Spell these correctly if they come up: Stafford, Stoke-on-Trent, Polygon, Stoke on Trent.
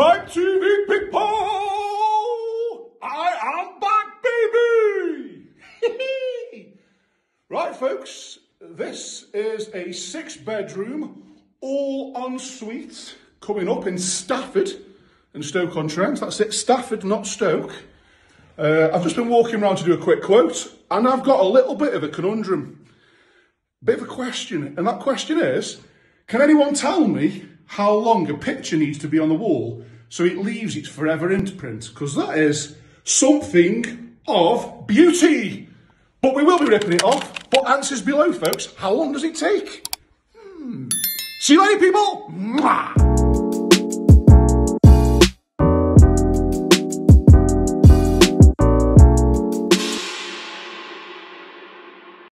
Hi TV people! I am back, baby! Right, folks, this is a 6-bedroom, all-en-suite, coming up in Stafford, in Stoke-on-Trent. That's it, Stafford, not Stoke. I've just been walking around to do a quick quote, and I've got a little bit of a conundrum. Bit of a question, and that question is, can anyone tell me how long a picture needs to be on the wall so it leaves its forever imprint? Because that is something of beauty. But we will be ripping it off. But answers below, folks. How long does it take? See you later, people. Mwah.